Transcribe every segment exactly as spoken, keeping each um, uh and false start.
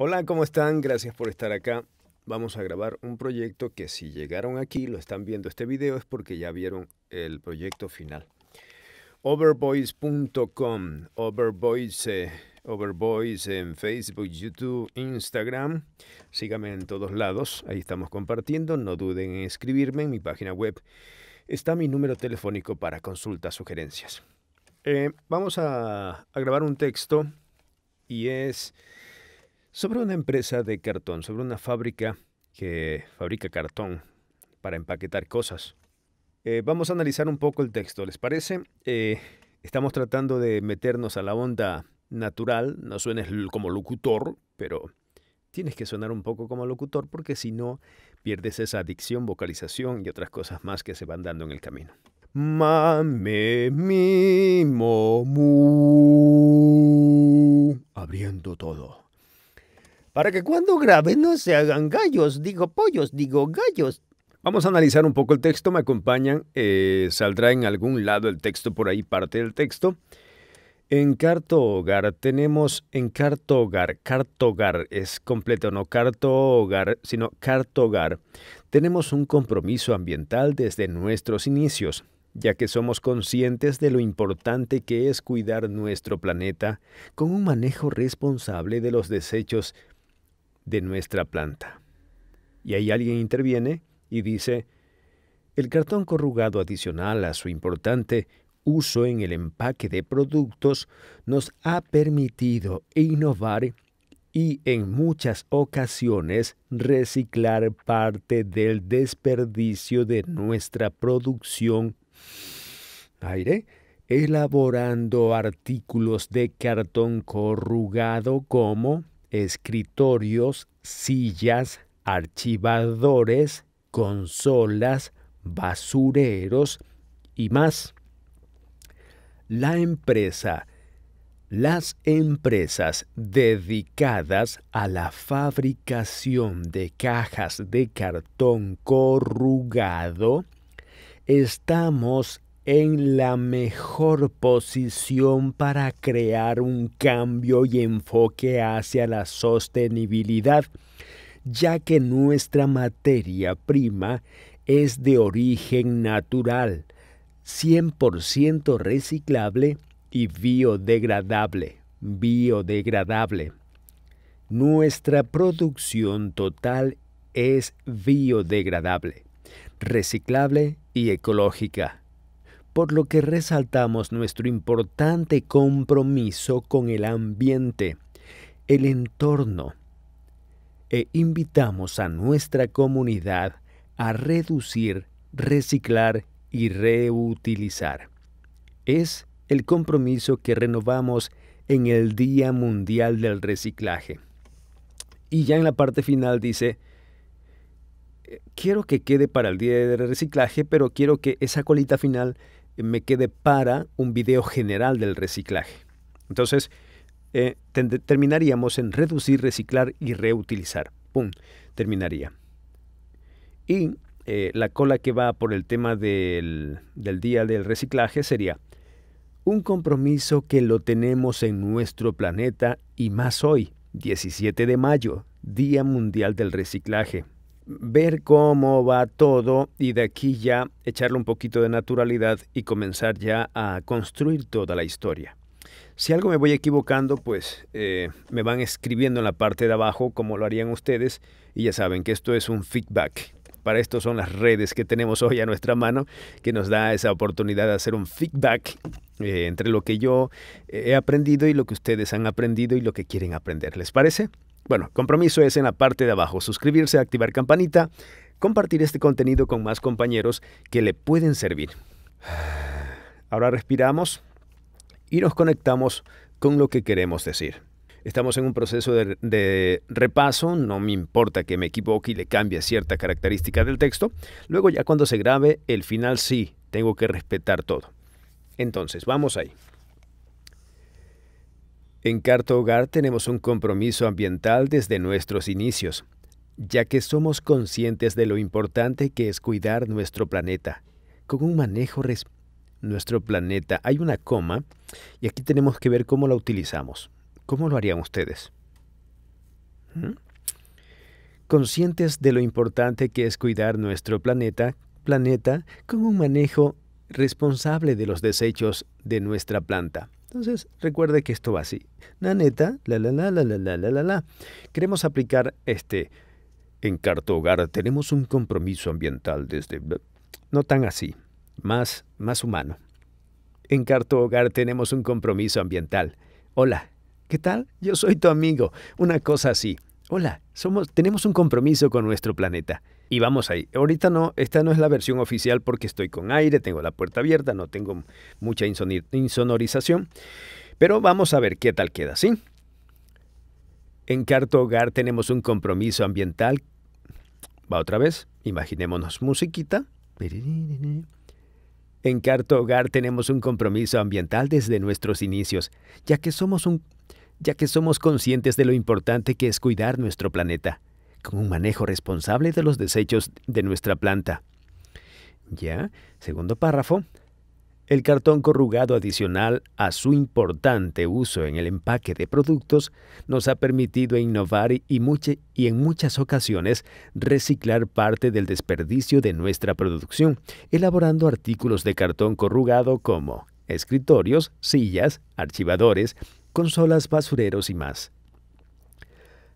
Hola, ¿cómo están? Gracias por estar acá. Vamos a grabar un proyecto que si llegaron aquí, lo están viendo este video, es porque ya vieron el proyecto final. HoberVoice punto com, HoberVoice, eh, HoberVoice en Facebook, YouTube, Instagram. Síganme en todos lados, ahí estamos compartiendo. No duden en escribirme en mi página web. Está mi número telefónico para consultas, sugerencias. Eh, vamos a, a grabar un texto y es sobre una empresa de cartón, sobre una fábrica que fabrica cartón para empaquetar cosas. Eh, vamos a analizar un poco el texto, ¿les parece? Eh, estamos tratando de meternos a la onda natural, no suenes como locutor, pero tienes que sonar un poco como locutor porque si no pierdes esa dicción, vocalización y otras cosas más que se van dando en el camino. Mame, mi, mo, mu, abriendo todo. Para que cuando graben no se hagan gallos, digo pollos, digo gallos. Vamos a analizar un poco el texto, me acompañan, eh, saldrá en algún lado el texto, por ahí parte del texto. En Cartogar tenemos, en Cartogar, Cartogar es completo, no Cartogar, sino Cartogar. Tenemos un compromiso ambiental desde nuestros inicios, ya que somos conscientes de lo importante que es cuidar nuestro planeta con un manejo responsable de los desechos de nuestra planta. Y ahí alguien interviene y dice, el cartón corrugado adicional a su importante uso en el empaque de productos nos ha permitido innovar y en muchas ocasiones reciclar parte del desperdicio de nuestra producción aire, elaborando artículos de cartón corrugado como escritorios, sillas, archivadores, consolas, basureros y más. La empresa, las empresas dedicadas a la fabricación de cajas de cartón corrugado, estamos en la mejor posición para crear un cambio y enfoque hacia la sostenibilidad, ya que nuestra materia prima es de origen natural, cien por ciento reciclable y biodegradable, biodegradable. Nuestra producción total es biodegradable, reciclable y ecológica, por lo que resaltamos nuestro importante compromiso con el ambiente, el entorno, e invitamos a nuestra comunidad a reducir, reciclar y reutilizar. Es el compromiso que renovamos en el Día Mundial del Reciclaje. Y ya en la parte final dice, quiero que quede para el Día del Reciclaje, pero quiero que esa colita final me quede para un video general del reciclaje. Entonces, eh, terminaríamos en reducir, reciclar y reutilizar. ¡Pum! Terminaría. Y Eh, la cola que va por el tema del, del día del reciclaje sería un compromiso que lo tenemos en nuestro planeta y más hoy, diecisiete de mayo, Día Mundial del Reciclaje. Ver cómo va todo y de aquí ya echarle un poquito de naturalidad y comenzar ya a construir toda la historia. Si algo me voy equivocando, pues eh, me van escribiendo en la parte de abajo como lo harían ustedes y ya saben que esto es un feedback. Para esto son las redes que tenemos hoy a nuestra mano, que nos da esa oportunidad de hacer un feedback eh, entre lo que yo he aprendido y lo que ustedes han aprendido y lo que quieren aprender. ¿Les parece? Bueno, compromiso es en la parte de abajo. Suscribirse, activar campanita, compartir este contenido con más compañeros que le pueden servir. Ahora respiramos y nos conectamos con lo que queremos decir. Estamos en un proceso de, de repaso, no me importa que me equivoque y le cambie cierta característica del texto. Luego ya cuando se grabe, el final sí, tengo que respetar todo. Entonces, vamos ahí. En Cartogar tenemos un compromiso ambiental desde nuestros inicios, ya que somos conscientes de lo importante que es cuidar nuestro planeta, con un manejo responsable. Nuestro planeta, hay una coma y aquí tenemos que ver cómo la utilizamos. ¿Cómo lo harían ustedes? ¿Mm? Conscientes de lo importante que es cuidar nuestro planeta, planeta con un manejo responsable de los desechos de nuestra planta. Entonces, recuerde que esto va así. La neta, la la la la la la la la. Queremos aplicar este. En Cartogar tenemos un compromiso ambiental desde... No tan así, más, más humano. En Cartogar tenemos un compromiso ambiental. Hola, ¿qué tal? Yo soy tu amigo. Una cosa así. Hola, somos, tenemos un compromiso con nuestro planeta. Y vamos ahí. Ahorita no, esta no es la versión oficial porque estoy con aire, tengo la puerta abierta, no tengo mucha insonorización. Pero vamos a ver qué tal queda, ¿sí? En Cartogar tenemos un compromiso ambiental. Va otra vez. Imaginémonos musiquita. En Cartogar tenemos un compromiso ambiental desde nuestros inicios, ya que somos un... ya que somos conscientes de lo importante que es cuidar nuestro planeta, con un manejo responsable de los desechos de nuestra planta. Ya, segundo párrafo. El cartón corrugado adicional a su importante uso en el empaque de productos nos ha permitido innovar y, mucha, y en muchas ocasiones reciclar parte del desperdicio de nuestra producción, elaborando artículos de cartón corrugado como escritorios, sillas, archivadores, consolas, basureros y más.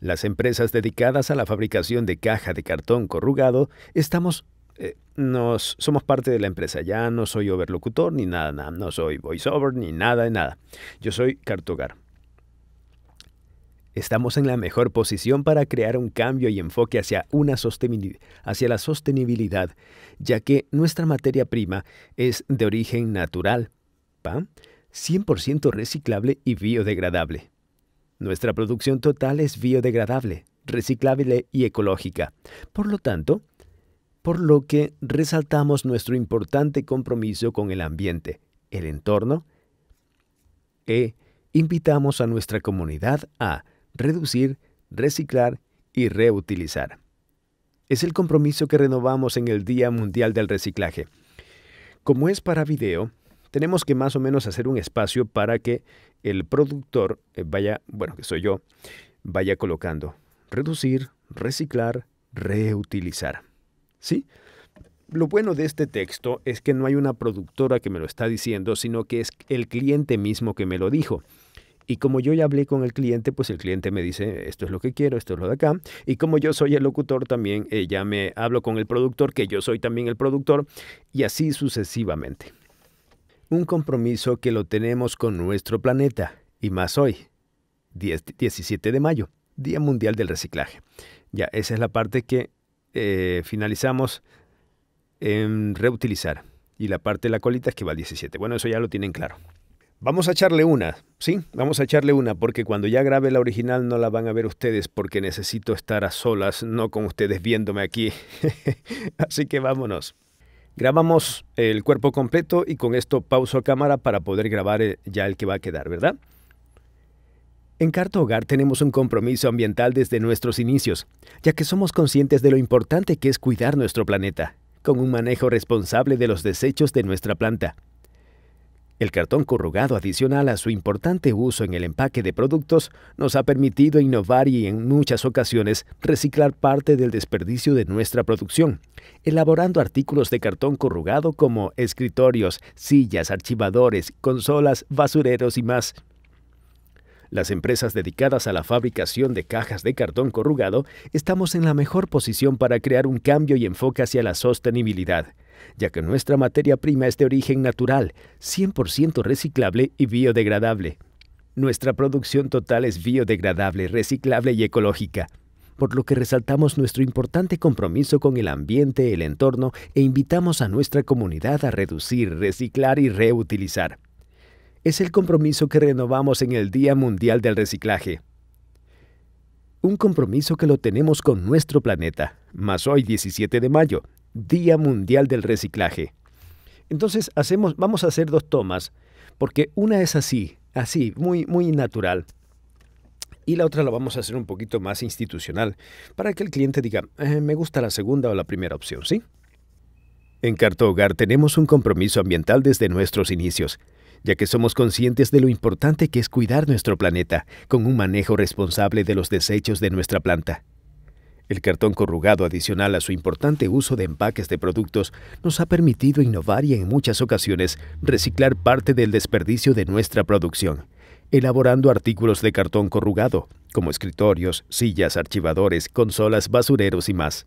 Las empresas dedicadas a la fabricación de caja de cartón corrugado estamos, eh, nos, somos parte de la empresa. Ya no soy overlocutor ni nada, nada, no soy voiceover ni nada de nada. Yo soy Cartogar. Estamos en la mejor posición para crear un cambio y enfoque hacia, una sostenibil- hacia la sostenibilidad, ya que nuestra materia prima es de origen natural. ¿Pa? cien por ciento reciclable y biodegradable. Nuestra producción total es biodegradable, reciclable y ecológica. Por lo tanto, por lo que resaltamos nuestro importante compromiso con el ambiente, el entorno, e invitamos a nuestra comunidad a reducir, reciclar y reutilizar. Es el compromiso que renovamos en el Día Mundial del Reciclaje. Como es para video, tenemos que más o menos hacer un espacio para que el productor vaya, bueno, que soy yo, vaya colocando reducir, reciclar, reutilizar. ¿Sí? Lo bueno de este texto es que no hay una productora que me lo está diciendo, sino que es el cliente mismo que me lo dijo. Y como yo ya hablé con el cliente, pues el cliente me dice, esto es lo que quiero, esto es lo de acá. Y como yo soy el locutor también, eh, ya me hablo con el productor, que yo soy también el productor, y así sucesivamente. Un compromiso que lo tenemos con nuestro planeta, y más hoy, diecisiete de mayo, Día Mundial del Reciclaje. Ya, esa es la parte que eh, finalizamos en reutilizar, y la parte de la colita es que va al diecisiete. Bueno, eso ya lo tienen claro. Vamos a echarle una, ¿sí? Vamos a echarle una, porque cuando ya grabe la original no la van a ver ustedes, porque necesito estar a solas, no con ustedes viéndome aquí. Así que vámonos. Grabamos el cuerpo completo y con esto pauso cámara para poder grabar ya el que va a quedar, ¿verdad? En Cartogar tenemos un compromiso ambiental desde nuestros inicios, ya que somos conscientes de lo importante que es cuidar nuestro planeta, con un manejo responsable de los desechos de nuestra planta. El cartón corrugado adicional a su importante uso en el empaque de productos nos ha permitido innovar y en muchas ocasiones reciclar parte del desperdicio de nuestra producción, elaborando artículos de cartón corrugado como escritorios, sillas, archivadores, consolas, basureros y más. Las empresas dedicadas a la fabricación de cajas de cartón corrugado estamos en la mejor posición para crear un cambio y enfoque hacia la sostenibilidad, ya que nuestra materia prima es de origen natural, cien por ciento reciclable y biodegradable. Nuestra producción total es biodegradable, reciclable y ecológica, por lo que resaltamos nuestro importante compromiso con el ambiente, el entorno e invitamos a nuestra comunidad a reducir, reciclar y reutilizar. Es el compromiso que renovamos en el Día Mundial del Reciclaje. Un compromiso que lo tenemos con nuestro planeta, más hoy diecisiete de mayo. Día Mundial del Reciclaje. Entonces hacemos, vamos a hacer dos tomas, porque una es así, así, muy, muy natural, y la otra la vamos a hacer un poquito más institucional, para que el cliente diga, eh, me gusta la segunda o la primera opción, ¿sí? En Cartogar tenemos un compromiso ambiental desde nuestros inicios, ya que somos conscientes de lo importante que es cuidar nuestro planeta con un manejo responsable de los desechos de nuestra planta. El cartón corrugado, adicional a su importante uso de empaques de productos, nos ha permitido innovar y en muchas ocasiones reciclar parte del desperdicio de nuestra producción, elaborando artículos de cartón corrugado, como escritorios, sillas, archivadores, consolas, basureros y más.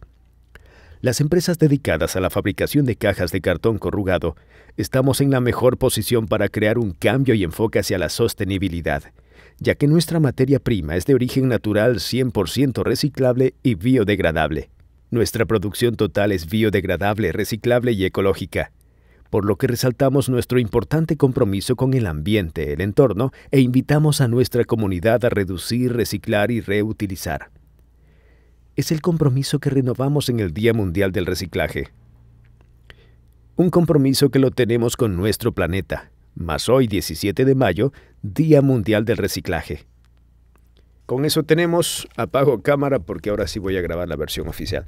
Las empresas dedicadas a la fabricación de cajas de cartón corrugado estamos en la mejor posición para crear un cambio y enfoque hacia la sostenibilidad, ya que nuestra materia prima es de origen natural cien por ciento reciclable y biodegradable. Nuestra producción total es biodegradable, reciclable y ecológica, por lo que resaltamos nuestro importante compromiso con el ambiente, el entorno, e invitamos a nuestra comunidad a reducir, reciclar y reutilizar. Es el compromiso que renovamos en el Día Mundial del Reciclaje. Un compromiso que lo tenemos con nuestro planeta, más hoy diecisiete de mayo, Día Mundial del Reciclaje. Con eso tenemos, apago cámara porque ahora sí voy a grabar la versión oficial.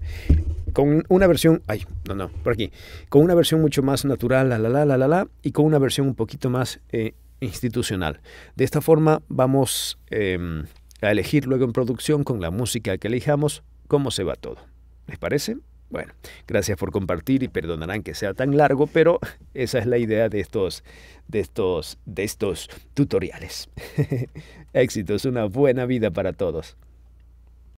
Con una versión, ay, no, no, por aquí, con una versión mucho más natural, la, la, la, la, la, la y con una versión un poquito más eh, institucional. De esta forma vamos eh, a elegir luego en producción con la música que elijamos cómo se va todo. ¿Les parece? Bueno, gracias por compartir y perdonarán que sea tan largo, pero esa es la idea de estos, de estos, de estos tutoriales. Éxitos, una buena vida para todos.